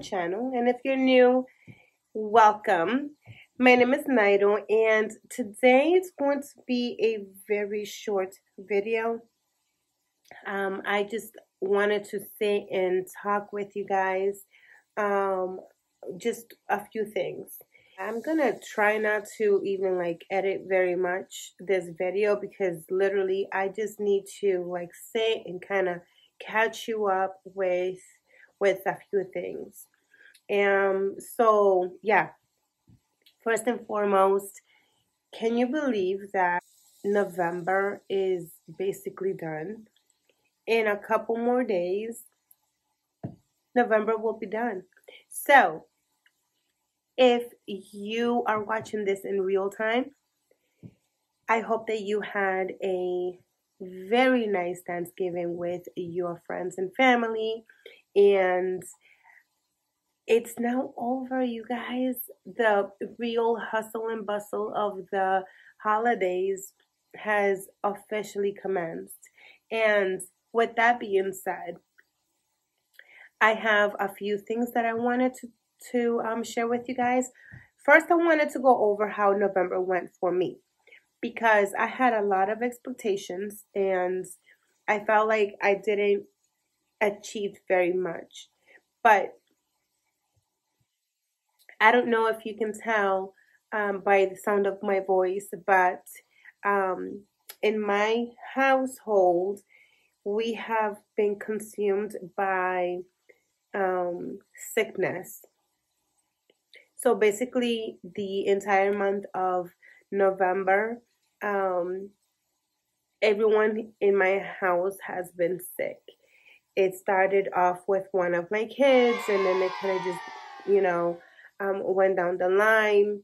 channel, and if you're new, welcome. My name is Nairo, and today it's going to be a very short video. I just wanted to sit and talk with you guys, just a few things. I'm gonna try not to even like edit very much this video, because literally I just need to like sit and kind of catch you up with a few things. So yeah, first and foremost, can you believe that November is basically done? In a couple more days, November will be done. So if you are watching this in real time, I hope that you had a very nice Thanksgiving with your friends and family. And it's now over, you guys. The real hustle and bustle of the holidays has officially commenced. And with that being said, I have a few things that I wanted to share with you guys. First, I wanted to go over how November went for me, because I had a lot of expectations and I felt like I didn't achieve very much. But I don't know if you can tell by the sound of my voice, but in my household, we have been consumed by sickness. So basically, the entire month of November, everyone in my house has been sick. It started off with one of my kids, and then it kind of just, you know, went down the line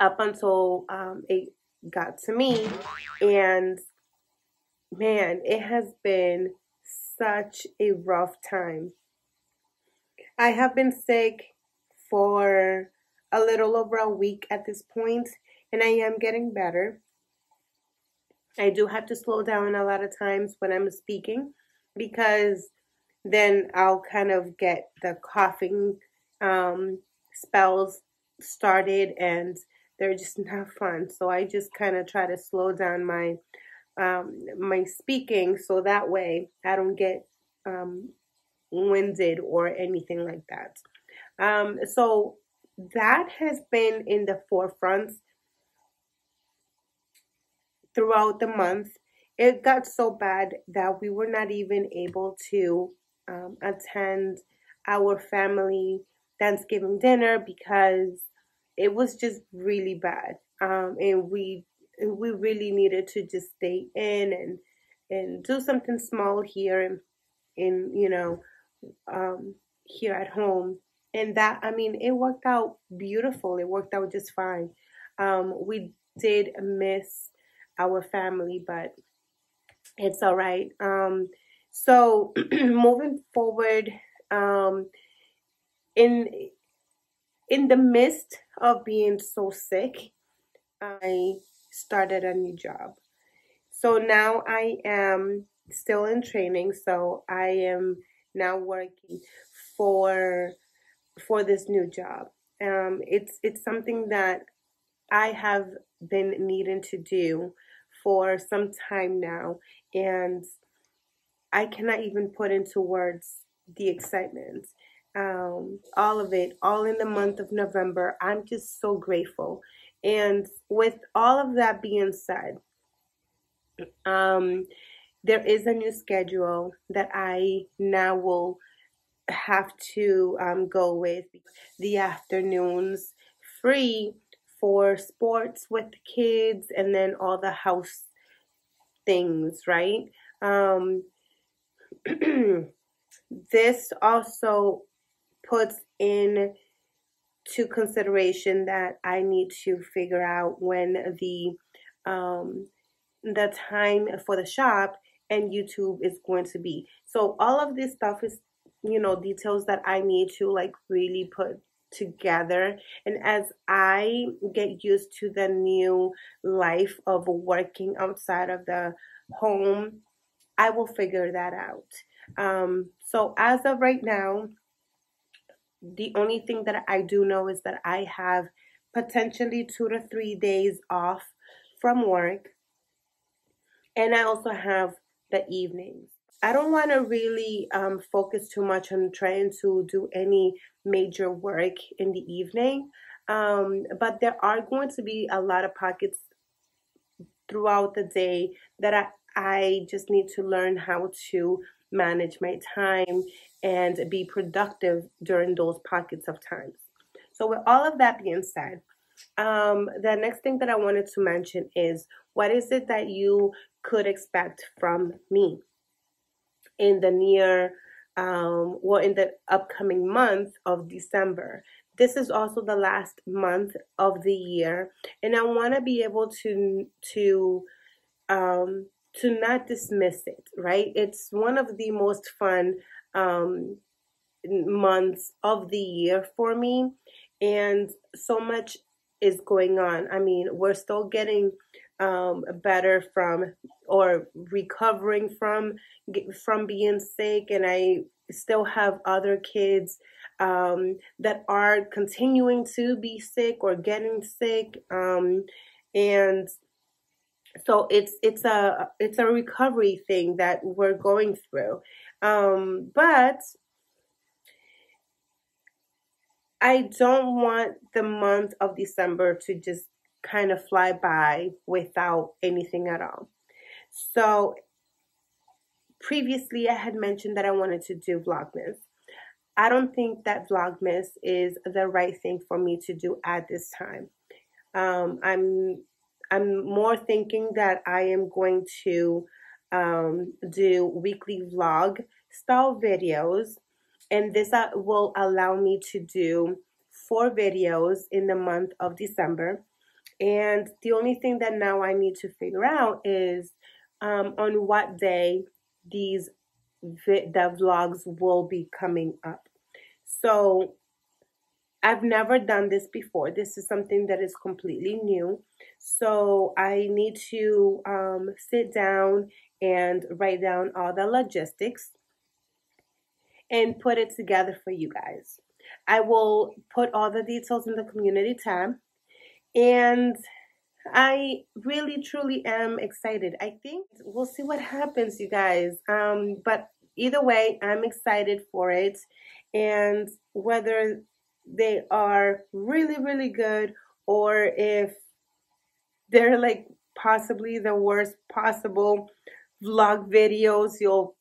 up until it got to me. And man, it has been such a rough time. I have been sick for a little over a week at this point, and I am getting better. I do have to slow down a lot of times when I'm speaking, because then I'll kind of get the coughing spells started, and they're just not fun. So I just kind of try to slow down my speaking, so that way I don't get winded or anything like that. So that has been in the forefront throughout the month. It got so bad that we were not even able to attend our family Thanksgiving dinner, because it was just really bad. And we really needed to just stay in and do something small here and you know, here at home. And that, I mean, it worked out beautiful. It worked out just fine. We did miss our family, but it's all right. So moving forward, in the midst of being so sick, I started a new job. So now I am still in training. So I am now working for this new job. It's something that I have been needing to do for some time now, and I cannot even put into words the excitement. All of it, all in the month of November. I'm just so grateful. And with all of that being said, there is a new schedule that I now will have to go with. The afternoons free for sports with the kids, and then all the house things, right? This also puts in to consideration that I need to figure out when the time for the shop and YouTube is going to be. So all of this stuff is, you know, details that I need to like really put together. And as I get used to the new life of working outside of the home, I will figure that out. So as of right now, The only thing that I do know is that I have potentially 2 to 3 days off from work, and I also have the evenings. I don't want to really focus too much on trying to do any major work in the evening, but there are going to be a lot of pockets throughout the day that I just need to learn how to manage my time and be productive during those pockets of time. So with all of that being said, the next thing that I wanted to mention is, what is it that you could expect from me in the near, well, in the upcoming month of December? This is also the last month of the year, and I want to be able to not dismiss it, right? It's one of the most fun months of the year for me, and so much is going on. I mean, we're still getting better from, or recovering from being sick, and I still have other kids that are continuing to be sick or getting sick, and so it's a recovery thing that we're going through, but I don't want the month of December to just kind of fly by without anything at all. So previously I had mentioned that I wanted to do Vlogmas. I don't think that Vlogmas is the right thing for me to do at this time. I'm more thinking that I am going to do weekly vlog style videos, and this will allow me to do 4 videos in the month of December. And the only thing that now I need to figure out is on what day the vlogs will be coming up. So I've never done this before. This is something that is completely new. So I need to sit down and write down all the logistics and put it together for you guys. I will put all the details in the community tab. And I really, truly am excited. I think we'll see what happens, you guys. But either way, I'm excited for it. And whether they are really, really good, or if they're like possibly the worst possible vlog videos you'll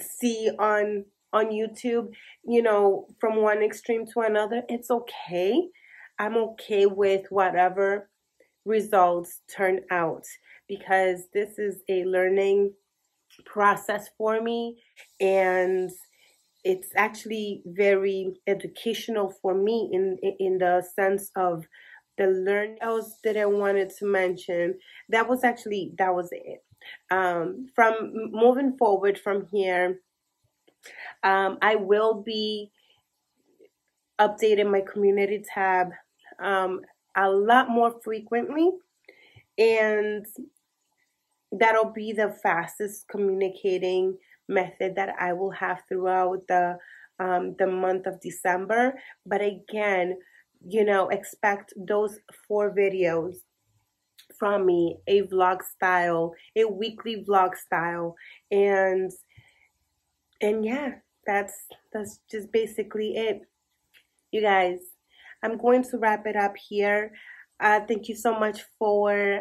see on YouTube, you know, from one extreme to another, it's okay. I'm okay with whatever results turn out, because this is a learning process for me, and it's actually very educational for me in the sense of the learning. Else that I wanted to mention, that was it. From moving forward from here, I will be updating my community tab a lot more frequently, and that'll be the fastest communicating method that I will have throughout the month of December. But again, you know, expect those 4 videos from me, a vlog style, a weekly vlog style, and yeah, that's just basically it, you guys. I'm going to wrap it up here. Thank you so much for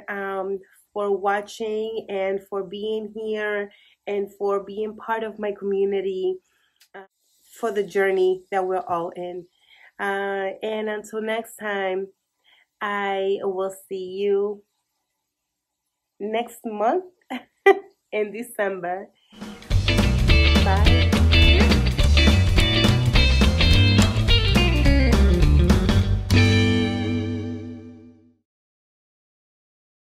watching, and for being here, and for being part of my community, for the journey that we're all in. And until next time, I will see you next month in December. Bye.